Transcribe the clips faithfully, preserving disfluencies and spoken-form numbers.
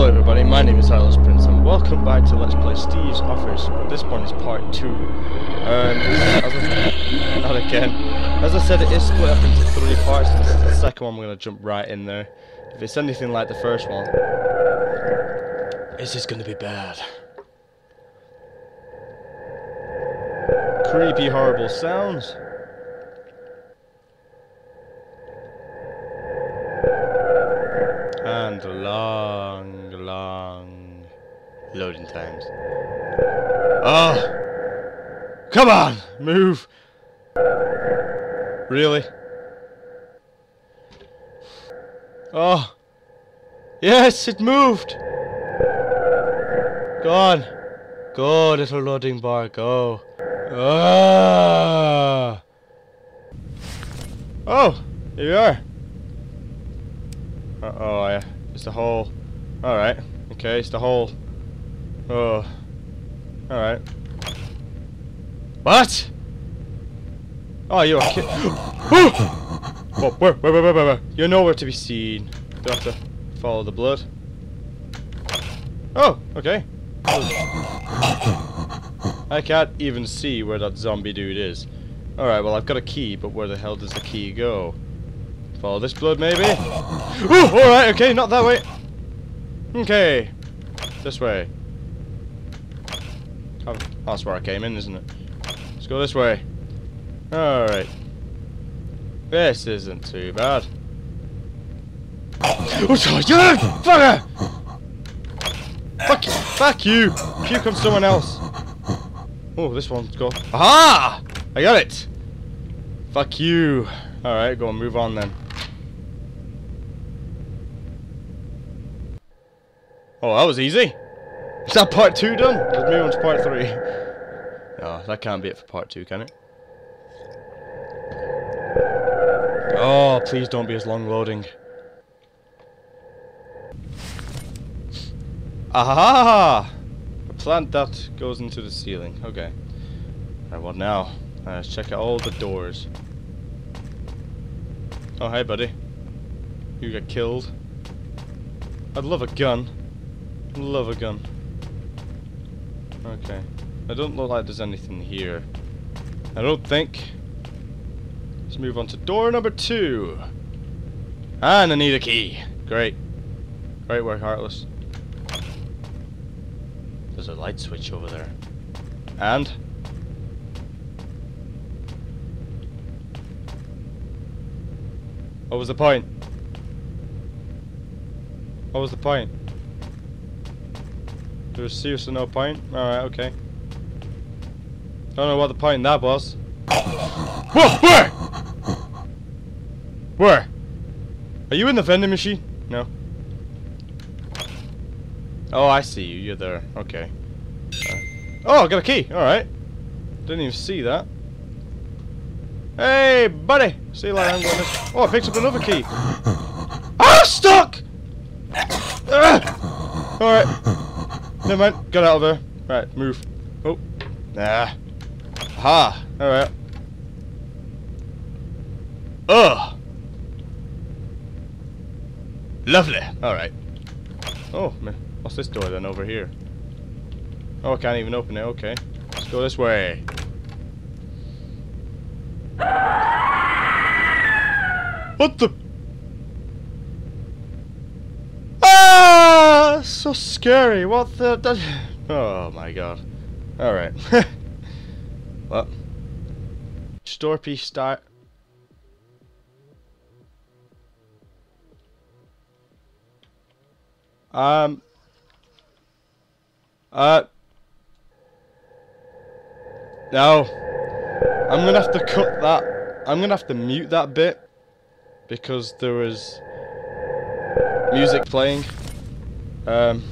Hello everybody, my name is Heartless Prince and welcome back to Let's Play Steve's Office. This one is part two. Um, as I, not again. As I said, it is split up into three parts, and this is the second one. We're going to jump right in there. If it's anything like the first one, it's just going to be bad. Creepy, horrible sounds. And long, long loading times. Oh! Come on! Move! Really? Oh! Yes! It moved! Go on! Go, little loading bar, go! Ah! Oh! Here you are! Uh oh, yeah. It's the hole. Alright. Okay, it's the hole. Oh. Alright. What? Oh, you're a kid. Oh, where, where, where, where, where? You're nowhere to be seen. You have to follow the blood. Oh, okay. I can't even see where that zombie dude is. Alright, well, I've got a key, but where the hell does the key go? Follow this blood, maybe? Oh, alright, okay, not that way. Okay. This way. Oh, that's where I came in, isn't it? Let's go this way. Alright. This isn't too bad. Oh, sorry, you fucker! Fuck you! Fuck you! Here comes someone else. Oh, this one's gone. Aha! I got it! Fuck you. Alright, go and move on then. Oh, that was easy. Is that part two done? Let's move on to part three. No, that can't be it for part two, can it? Oh, please don't be as long loading. Aha! A plant that goes into the ceiling. Okay. Alright, what now? Right, let's check out all the doors. Oh, hey, buddy. You got killed. I'd love a gun. Love a gun. Okay. I don't look like there's anything here. I don't think. Let's move on to door number two. And I need a key. Great. Great work, Heartless. There's a light switch over there. And? What was the point? What was the point? There was seriously no point? Alright, okay. Don't know what the point that was. Whoa, where? Where? Are you in the vending machine? No. Oh, I see you. You're there. Okay. Uh, oh, I got a key. Alright. Didn't even see that. Hey, buddy! See you later. I'm going this. Oh, I picked up another key. I'm stuck! Ah! Alright. Never mind. Got out of there. Right, move. Oh. Nah. Ha. Alright. Ugh. Lovely. Alright. Oh, man. What's this door then over here? Oh, I can't even open it. Okay. Let's go this way. What the? Ah! So scary. What the? That, oh my god. Alright. What? Storpey start. Um. Uh. No. I'm gonna have to cut that. I'm gonna have to mute that bit. Because there was music playing, um,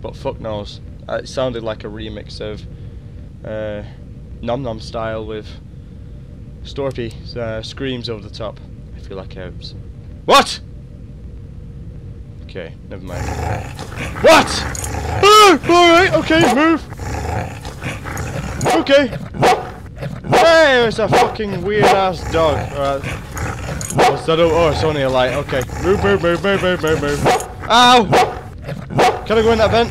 but fuck knows, it sounded like a remix of uh, Nom Nom Style with Storpey uh, screams over the top. I feel like I was... What? Okay, never mind. What? Oh, alright, okay, move! Okay. Hey, it's a fucking weird ass dog. Alright. What's that? Oh, it's only a light. Okay. Move, move, move, move, move, move, move. Ow! Can I go in that vent?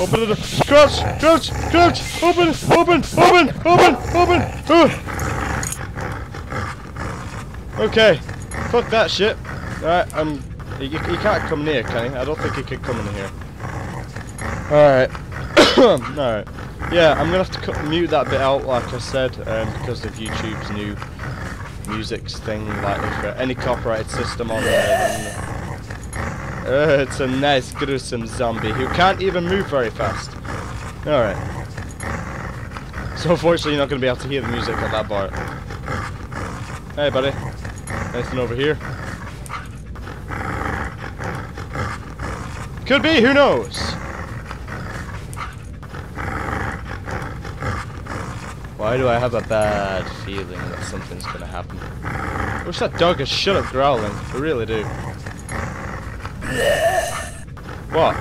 Open it up. Crouch! Crouch! Crouch! Open! Open! Open! Open! Open! Ooh. Okay. Fuck that shit. Alright, I'm... He, he can't come near, can he? I don't think he could come in here. Alright. Alright. Yeah, I'm gonna have to cut, mute that bit out, like I said, um, because of YouTube's new music's thing. Like, if uh, any copyrighted system on there, uh, it's a nice, gruesome zombie who can't even move very fast. Alright. So, unfortunately, you're not gonna be able to hear the music at that part. Hey, buddy. Anything over here? Could be, who knows? Why do I have a bad feeling that something's gonna happen? I wish that dog had shut up growling. I really do. What?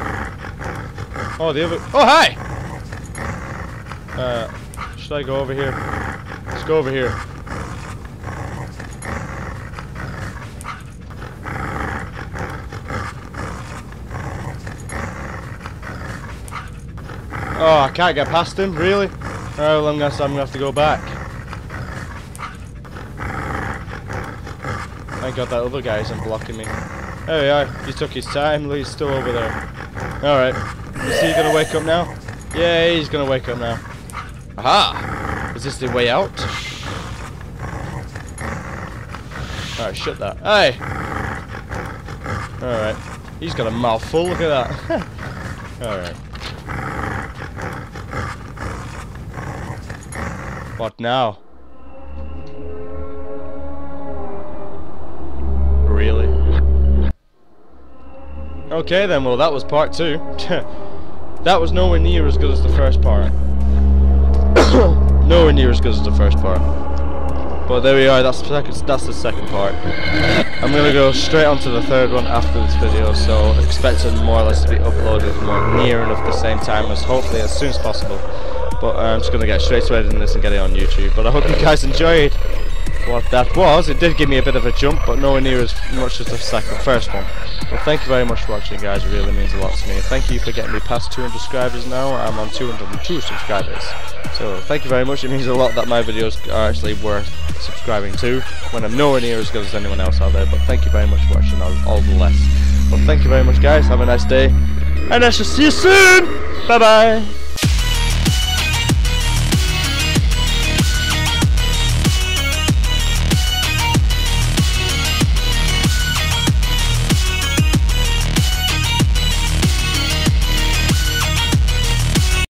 Oh, the other... Oh, hi! Uh, should I go over here? Let's go over here. Oh, I can't get past him, really? Alright, well, I'm gonna have to go back. Thank God that other guy isn't blocking me. There we are. He took his time. He's still over there. Alright. Is he gonna wake up now? Yeah, he's gonna wake up now. Aha! Is this the way out? Alright, shut that. Hey! Alright. He's got a mouthful. Look at that. Alright. What now? Really? Okay then, well that was part two. That was nowhere near as good as the first part. Nowhere near as good as the first part. But there we are, that's the second, that's the second part. I'm gonna go straight on to the third one after this video, so expect it more or less to be uploaded more near enough the same time as hopefully as soon as possible. But I'm just going to get straight to editing this and get it on YouTube. But I hope you guys enjoyed what that was. It did give me a bit of a jump, but nowhere near as much as the second, first one. Well, thank you very much for watching, guys. It really means a lot to me. Thank you for getting me past two hundred subscribers now. I'm on two hundred two subscribers. So thank you very much. It means a lot that my videos are actually worth subscribing to when I'm nowhere near as good as anyone else out there. But thank you very much for watching, all, all the less. Well, thank you very much, guys. Have a nice day. And I shall see you soon. Bye-bye.